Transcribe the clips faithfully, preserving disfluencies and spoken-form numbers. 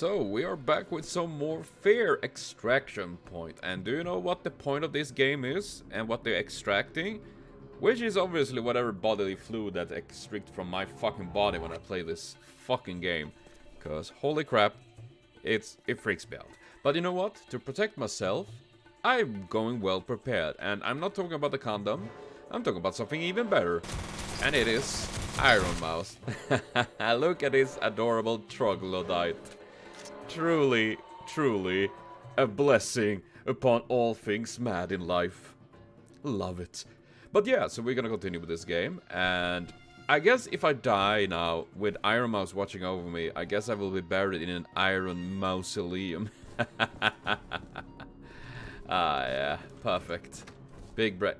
So we are back with some more Fear Extraction Point, and do you know what the point of this game is and what they're extracting? Which is obviously whatever bodily fluid that extracts from my fucking body when I play this fucking game, cause holy crap, it's it freaks me out. But you know what, to protect myself, I'm going well prepared, and I'm not talking about the condom, I'm talking about something even better, and it is Ironmouse. Look at this adorable troglodyte. Truly, truly a blessing upon all things mad in life. Love it. But yeah, so we're gonna continue with this game, and I guess if I die now with Ironmouse watching over me, I guess I will be buried in an iron mausoleum. Ah yeah, perfect. Big breath.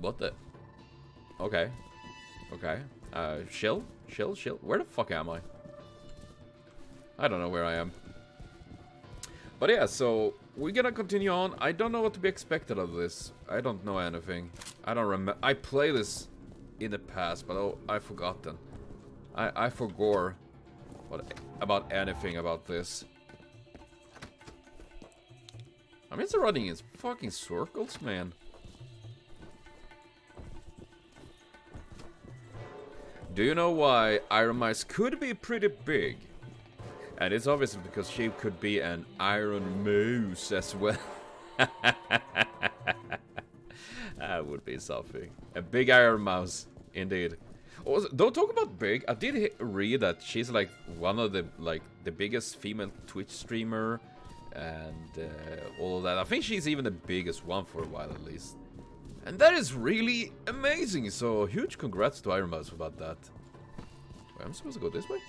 What the? Okay. Okay. Uh, chill? Chill? Chill? Where the fuck am I? I don't know where I am. But yeah, so we're gonna continue on. I don't know what to be expected of this. I don't know anything. I don't remember. I play this in the past, but oh, I've forgotten. I, I forgot what, about anything about this. I mean, it's running in fucking circles, man. Do you know why Ironmouse could be pretty big? And it's obviously because she could be an Ironmouse as well. That would be something. A big Ironmouse, indeed. Also, don't talk about big. I did read that she's like one of the like the biggest female Twitch streamer, and uh, all of that. I think she's even the biggest one for a while, at least. And that is really amazing. So huge congrats to Ironmouse about that. Wait, I'm supposed to go this way.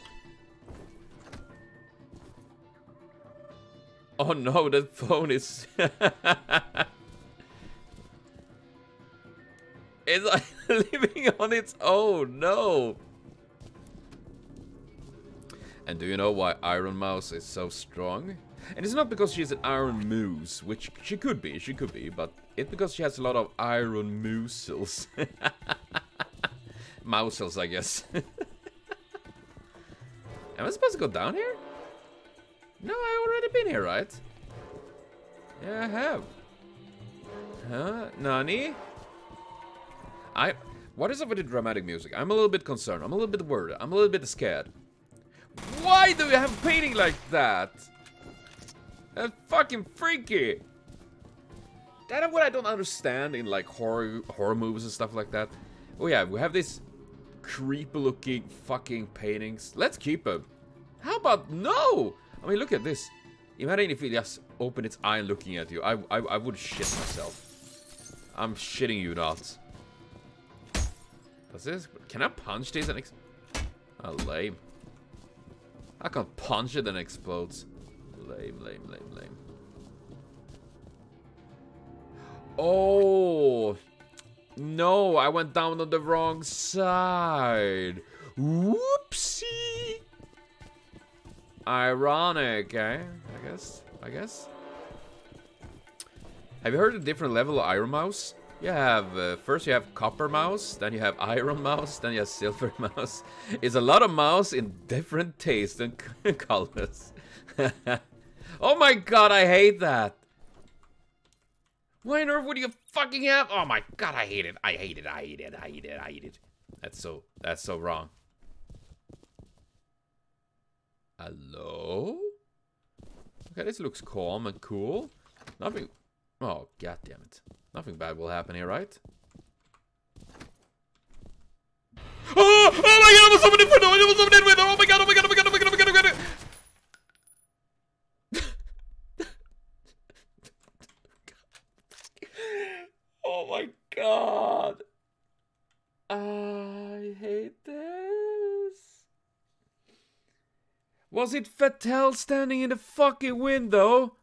Oh no, that phone is... it's living on its own, no! And do you know why Ironmouse is so strong? And it's not because she's an Ironmouse, which she could be, she could be, but it's because she has a lot of iron muscles. Mousels, I guess. Am I supposed to go down here? No, I already been here, right? Yeah, I have. Huh? Nani? I... What is up with the dramatic music? I'm a little bit concerned. I'm a little bit worried. I'm a little bit scared. Why do you have painting like that? That's fucking freaky. That's what I don't understand in like horror horror movies and stuff like that. Oh yeah, we have these creepy looking fucking paintings. Let's keep them. How about no? I mean, look at this. Imagine if it just opened its eye looking at you. I, I, I would shit myself. I'm shitting you not. Does this... Can I punch this and... Ex oh, lame. I can punch it and it explodes. Lame, lame, lame, lame. Oh! No, I went down on the wrong side. Whoopsie! Ironic, eh? I guess. I guess. Have you heard a different level of Ironmouse? You have uh, first you have Copper Mouse, then you have Iron Mouse, then you have Silver Mouse. It's a lot of mouse in different tastes and colors. Oh my god, I hate that. Why on earth would you fucking have? Oh my god, I hate it. I hate it. I hate it. I hate it. I hate it. That's so. That's so wrong. Hello? Okay, this looks calm and cool. Nothing... Oh, god damn it. Nothing bad will happen here, right? Oh! Oh my god, I was opening window! I was opening window! Oh my god, oh my god, oh my god, oh my god, oh my god, oh my god! Oh my god! I hate this! Was it Fatale standing in the fucking window?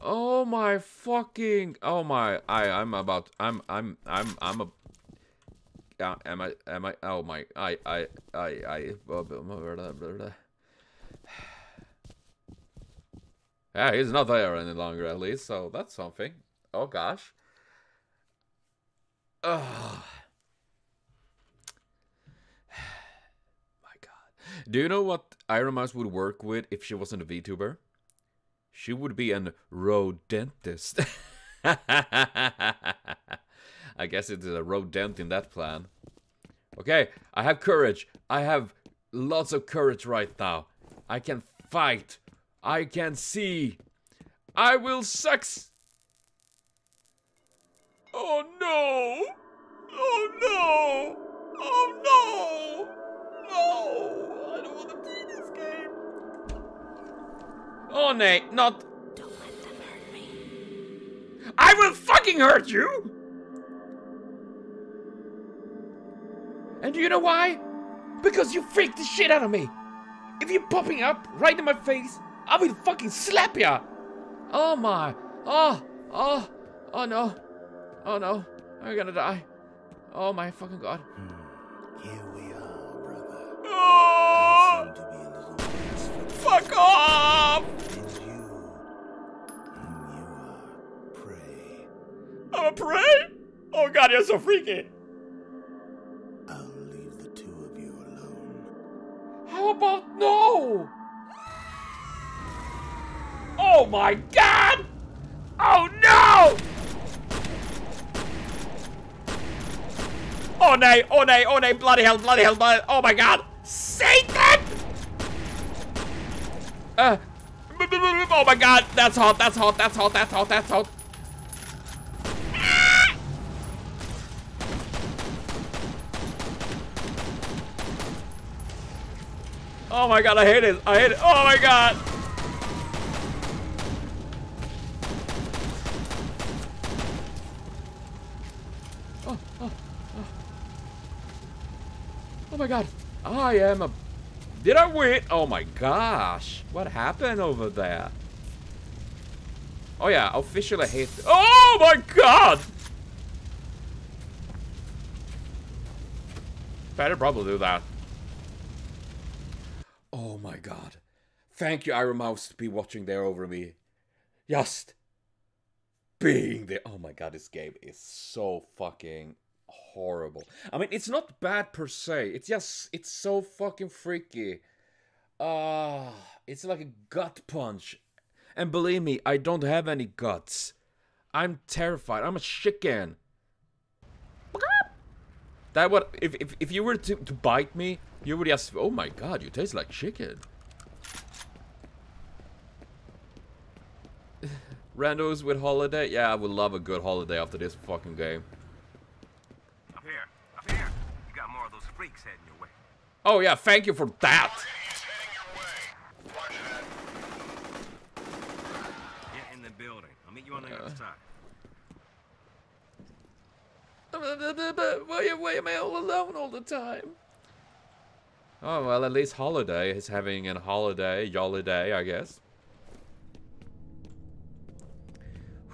Oh my fucking! Oh my! I I'm about I'm I'm I'm I'm a. Uh, am I am I? Oh my! I I I I. Yeah, he's not there any longer at least, so that's something. Oh gosh. Ugh. Do you know what Ironmouse would work with if she wasn't a VTuber? She would be an rodentist. I guess it is a rodent in that plan. Okay, I have courage. I have lots of courage right now. I can fight. I can see. I will sucks. Oh no! Oh no! Oh no! No! I don't want to play this game. Oh nay, not. Don't let them hurt me. I will fucking hurt you. And do you know why? Because you freaked the shit out of me! If you're popping up right in my face, I will fucking slap ya! Oh my... Oh! Oh! Oh no! Oh no! I'm gonna die! Oh my fucking god! Hmm. Here we are, brother. Oh! I seem to be in the wilderness for the fuck off! And you... You are prey. I'm a prey? Oh god, you're so freaky! How about no? Oh my god! Oh no! Oh nay, oh nay, oh nay, bloody hell, bloody hell, bloody, oh my god! Satan! Uh, oh my god, that's hot, that's hot, that's hot, that's hot, that's hot. Oh my god, I hate it. I hate it. Oh my god. Oh, oh, oh. Oh my god. I am a... Did I win? Oh my gosh. What happened over there? Oh yeah, officially hate... Oh my god. Better probably do that. Oh my god. Thank you, Ironmouse, to be watching there over me. Just being there. Oh my god, this game is so fucking horrible. I mean, it's not bad per se. It's just, it's so fucking freaky. Ah, uh, it's like a gut punch. And believe me, I don't have any guts. I'm terrified. I'm a chicken. That would, if, if, if you were to, to bite me, you would just, oh my god, you taste like chicken. Randos with holiday? Yeah, I would love a good holiday after this fucking game. Up here, up here. You got more of those freaks heading your way. Oh yeah, thank you for that. Your way. Watch that. Yeah, in the building. I'll meet you on the other side. Why, why am I all alone all the time? Oh well, at least holiday is having a holiday, holiday, I guess.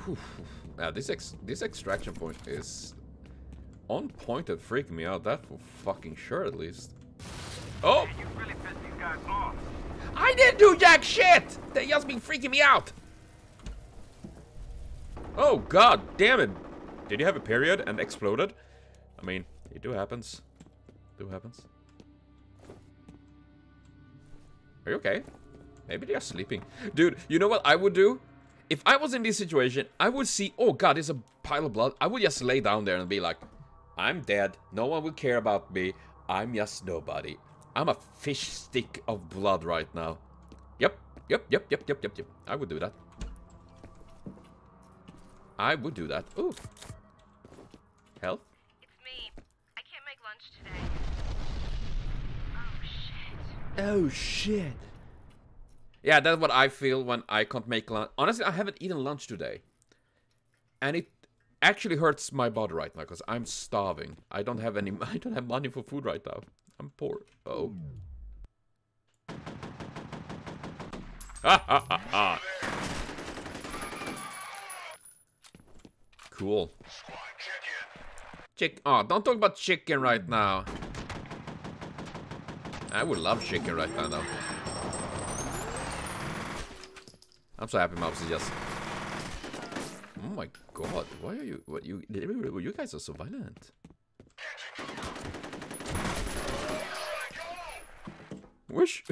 Whew. Now this ex this extraction point is on point at freaking me out. That for fucking sure, at least. Oh! Hey, you really pissed these guys off. I didn't do jack shit. They just been freaking me out. Oh god, damn it! Did you have a period and exploded? I mean, it do happens. Do happens. Are you okay? Maybe they are sleeping. Dude, you know what I would do? If I was in this situation, I would see, oh god, there's a pile of blood. I would just lay down there and be like, I'm dead. No one will care about me. I'm just nobody. I'm a fish stick of blood right now. Yep, yep, yep, yep, yep, yep, yep. I would do that. I would do that. Ooh. Help? It's me. I can't make lunch today. Oh shit. Oh shit. Yeah, that's what I feel when I can't make lunch. Honestly, I haven't eaten lunch today. And it actually hurts my body right now because I'm starving. I don't have any I don't have money for food right now. I'm poor. Oh. Ha ha ha ha. Cool. Chick. Oh, don't talk about chicken right now. I would love chicken right now, though. I'm so happy, Mouse is just. Oh my god! Why are you? What you? You guys are so violent. Where sh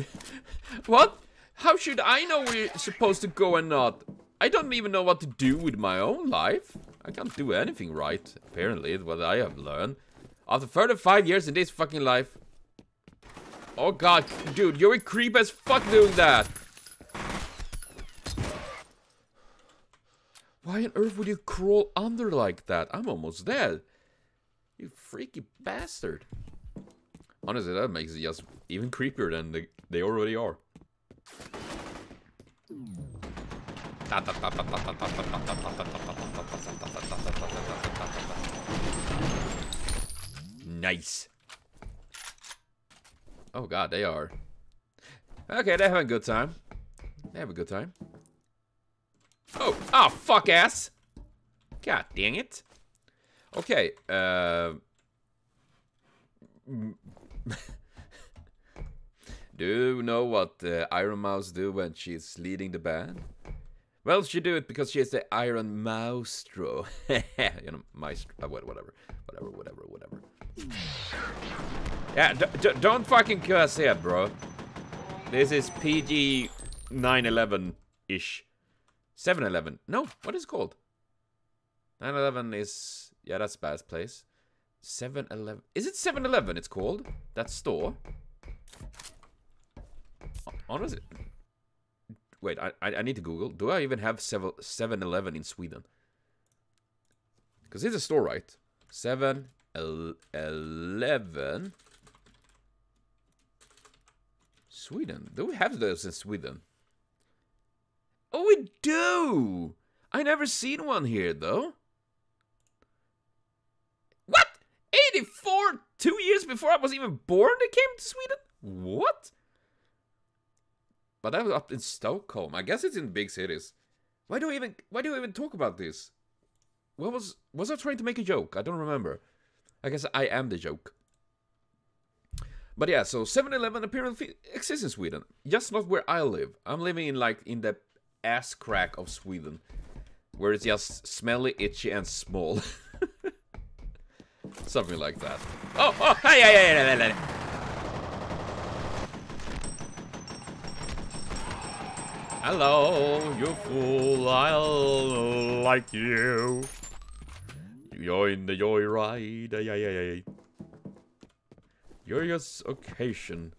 What? How should I know we're supposed to go or not? I don't even know what to do with my own life. I can't do anything right, apparently, is what I have learned. After further five years in this fucking life. Oh god, dude, you're a creep as fuck doing that. Why on earth would you crawl under like that? I'm almost dead. You freaky bastard. Honestly, that makes it just even creepier than the, they already are. Nice. Oh god, they are. Okay, they're having a good time. They have a good time. Oh, ah, oh, fuck ass. God dang it. Okay, uh... do you know what uh, Ironmouse do when she's leading the band? Well, she do it because she is the Iron Maestro. You know, maestro, whatever, whatever, whatever, whatever. Yeah, d d don't fucking curse here, bro. This is P G nine eleven-ish. seven eleven. No, what is it called? nine eleven is... Yeah, that's a bad place. seven eleven. Is it seven eleven it's called? That store? What is it? Wait, I, I need to Google. Do I even have seven eleven in Sweden? Because it's a store, right? seven eleven. Sweden. Do we have those in Sweden? Oh, we do! I never seen one here, though. What? eighty-four? Two years before I was even born they came to Sweden? What? But that was up in Stockholm. I guess it's in big cities. Why do I even why do I even talk about this? What was was I trying to make a joke? I don't remember. I guess I am the joke. But yeah, so seven eleven apparently exists in Sweden. Just not where I live. I'm living in like in the ass crack of Sweden. Where it's just smelly, itchy and small. Something like that. Oh, oh, hey, hey, hey, hey, hey, hey. Hello, you fool, I'll like you. You're in the joyride, ay, ay, ay, ay. Curious occasion.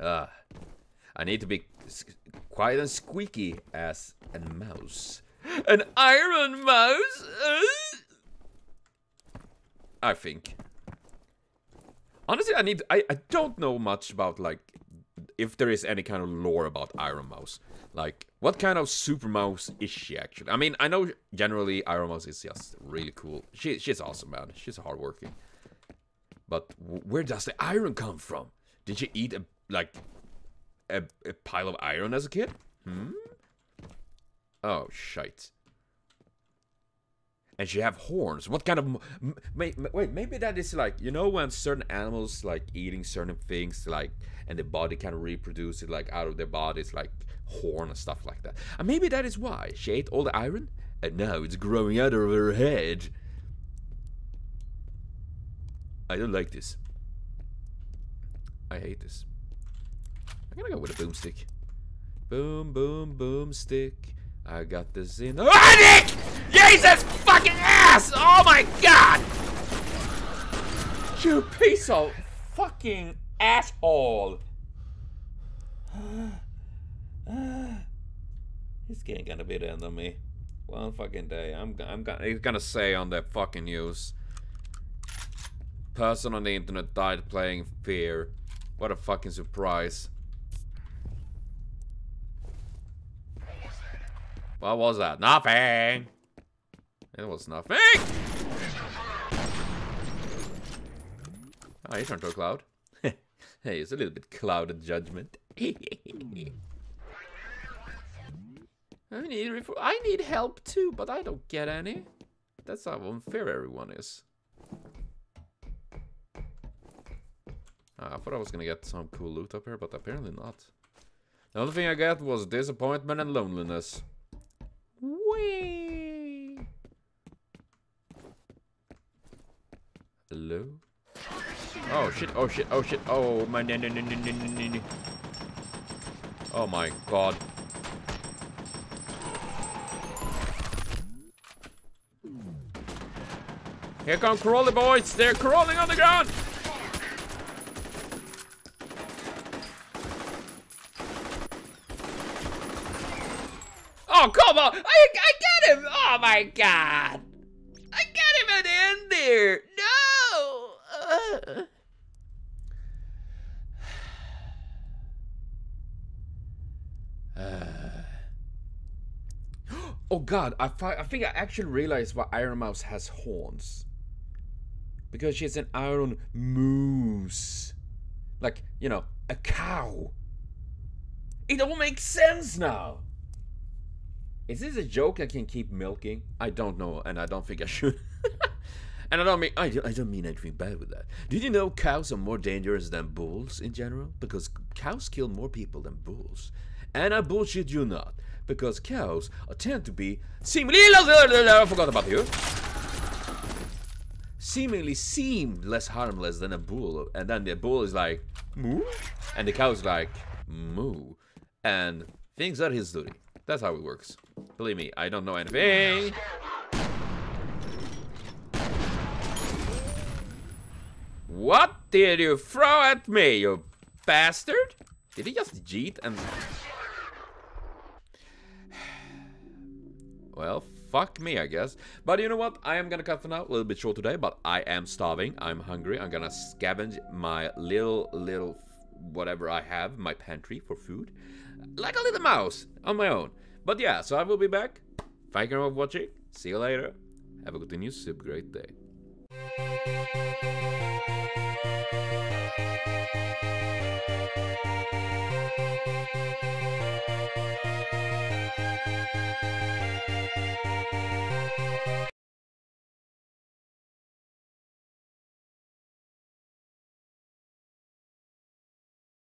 Ah, I need to be quiet and squeaky as a mouse. An Iron Mouse? I think. Honestly, I need. I, I don't know much about, like, if there is any kind of lore about Ironmouse. Like, what kind of super mouse is she, actually? I mean, I know generally Ironmouse is just really cool. She, she's awesome, man. She's hardworking. But where does the iron come from? Did she eat, a like, a, a pile of iron as a kid? Hmm? Oh, shite. And she have horns. What kind of... M m wait, maybe that is like... You know when certain animals like eating certain things like... And the body kind of reproduce it like out of their bodies like horn and stuff like that. And maybe that is why she ate all the iron. And now it's growing out of her head. I don't like this. I hate this. I'm gonna go with a boomstick. Boom, boom, boomstick. I got this in... Oh, Nick! Jesus fucking ass! Oh my god! You piece of fucking asshole! This game gonna be the end of me. One fucking day. I'm, I'm gonna... It's gonna say on the fucking news. Person on the internet died playing Fear. What a fucking surprise. What was that? Nothing! It was nothing! Oh, you turned to a cloud. Hey, it's a little bit clouded judgment. I need, I need help too, but I don't get any. That's how unfair everyone is. Ah, I thought I was gonna get some cool loot up here, but apparently not. The only thing I got was disappointment and loneliness. Whee! Oh shit, oh shit, oh shit, oh my no no no no no no no. Oh my god. Here come crawly boys, they're crawling on the ground! Oh come on! I, I got him! Oh my god! I got him at the end there! No! Uh. Uh. Oh god, I, I think I actually realized why Ironmouse has horns. Because she's an iron moose. Like, you know, a cow. It all makes sense now. Is this a joke I can keep milking? I don't know, and I don't think I should. And I don't mean I, do, I don't mean anything bad with that. Did you know cows are more dangerous than bulls in general? Because cows kill more people than bulls. And I bullshit you not, because cows are tend to be seemingly I forgot about you. Seemingly seem less harmless than a bull, and then the bull is like moo, and the cow's like moo, and things are his duty. That's how it works. Believe me, I don't know anything. What did you throw at me, you bastard? Did he just jeet and... Well, fuck me, I guess. But you know what? I am gonna cut for now. A little bit short today, but I am starving. I'm hungry. I'm gonna scavenge my little, little... whatever I have, my pantry for food, like a little mouse on my own. But yeah, so I will be back. Thank you for watching. See you later. Have a good news, super great day.